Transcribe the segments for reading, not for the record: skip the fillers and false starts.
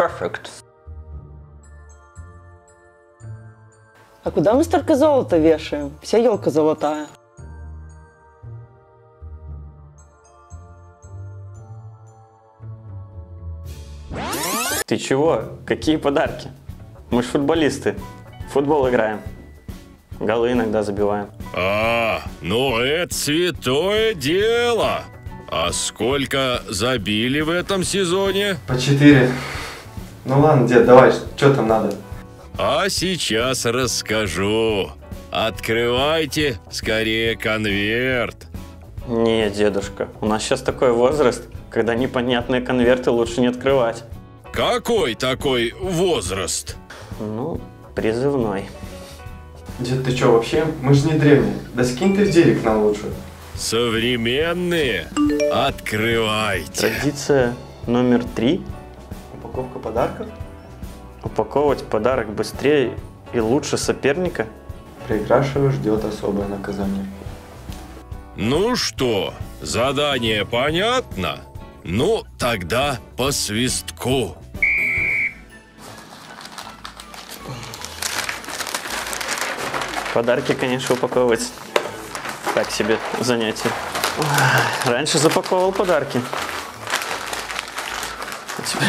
perfect. А куда мы столько золота вешаем? Вся елка золотая. Ты чего? Какие подарки? Мы ж футболисты. В футбол играем. Голы иногда забиваем. А, ну это святое дело! А сколько забили в этом сезоне? По 4. Ну ладно, дед, давай, что там надо? А сейчас расскажу. Открывайте скорее конверт. Не, дедушка, у нас сейчас такой возраст, когда непонятные конверты лучше не открывать. Какой такой возраст? Ну, призывной. Дед, ты чё вообще? Мы же не древние. Да скинь ты в директ нам лучше. Современные, открывайте. Традиция номер 3. Упаковка подарков. Упаковывать подарок быстрее и лучше соперника. Проигравшего ждет особое наказание. Ну что, задание понятно? Ну тогда по свистку. Подарки, конечно, упаковывать так себе занятие. Раньше запаковывал подарки.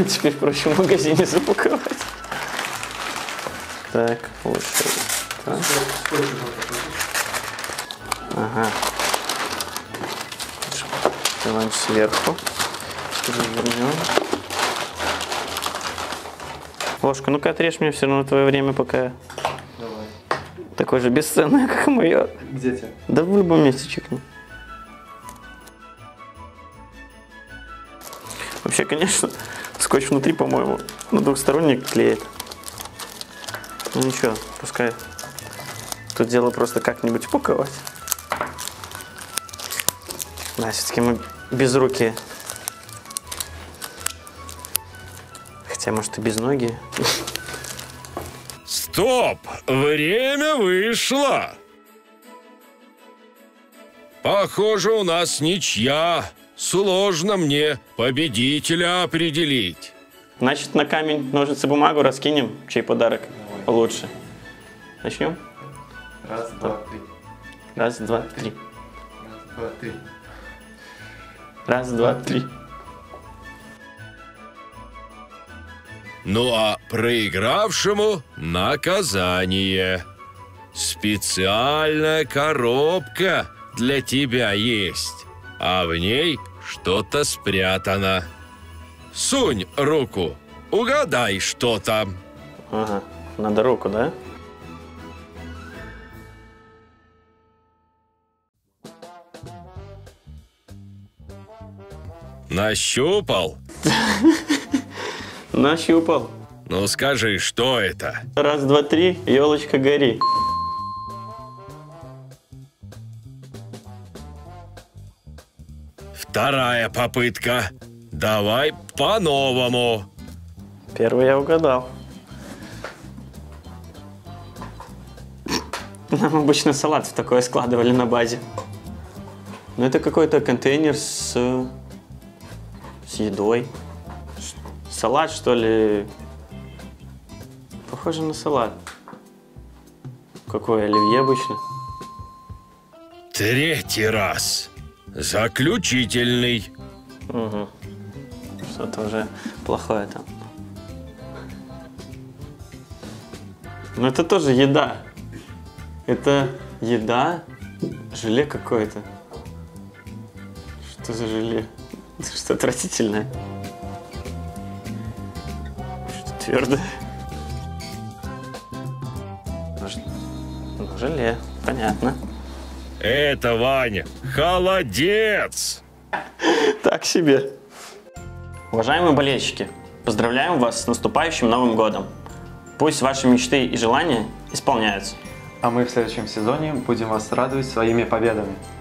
Теперь проще в магазине запаковать. Так, лучше. Так. Ага. Открываем сверху. Развернем. Ложка, ну-ка отрежь мне все равно твое время, пока. Давай. Такое же бесценное, как мое. Где тебя? Да в любом месте чикни. Вообще, конечно, скотч внутри, по-моему, на двухсторонник клеит. Ну ничего, пускай. Тут дело просто как-нибудь упаковать. Да, все-таки мы без руки. Хотя, может, и без ноги. Стоп! Время вышло! Похоже, у нас ничья. Сложно мне победителя определить. Значит, на камень, ножницы, бумагу раскинем, чей подарок давай лучше. Начнем? Раз, два, три. Раз, два, три. Раз, два, три. Раз, два, три. Ну а проигравшему наказание. Специальная коробка для тебя есть, а в ней что-то спрятано. Сунь руку, угадай, что там. Ага, надо руку, да? Нащупал? Нащупал. Ну скажи, что это? Раз, два, три, елочка гори. Вторая попытка. Давай по-новому. Первый я угадал. Нам обычно салат в такое складывали на базе. Но это какой-то контейнер с едой. Салат, что ли? Похоже на салат. Какой, оливье обычно? Третий раз. Заключительный. Угу. Что-то уже плохое там. Но это тоже еда. Это еда, желе какое-то. Что за желе? Что отвратительное. Что твердое. Ну, желе, понятно. Это, Ваня, холодец! Так себе. Уважаемые болельщики, поздравляем вас с наступающим Новым годом. Пусть ваши мечты и желания исполняются. А мы в следующем сезоне будем вас радовать своими победами.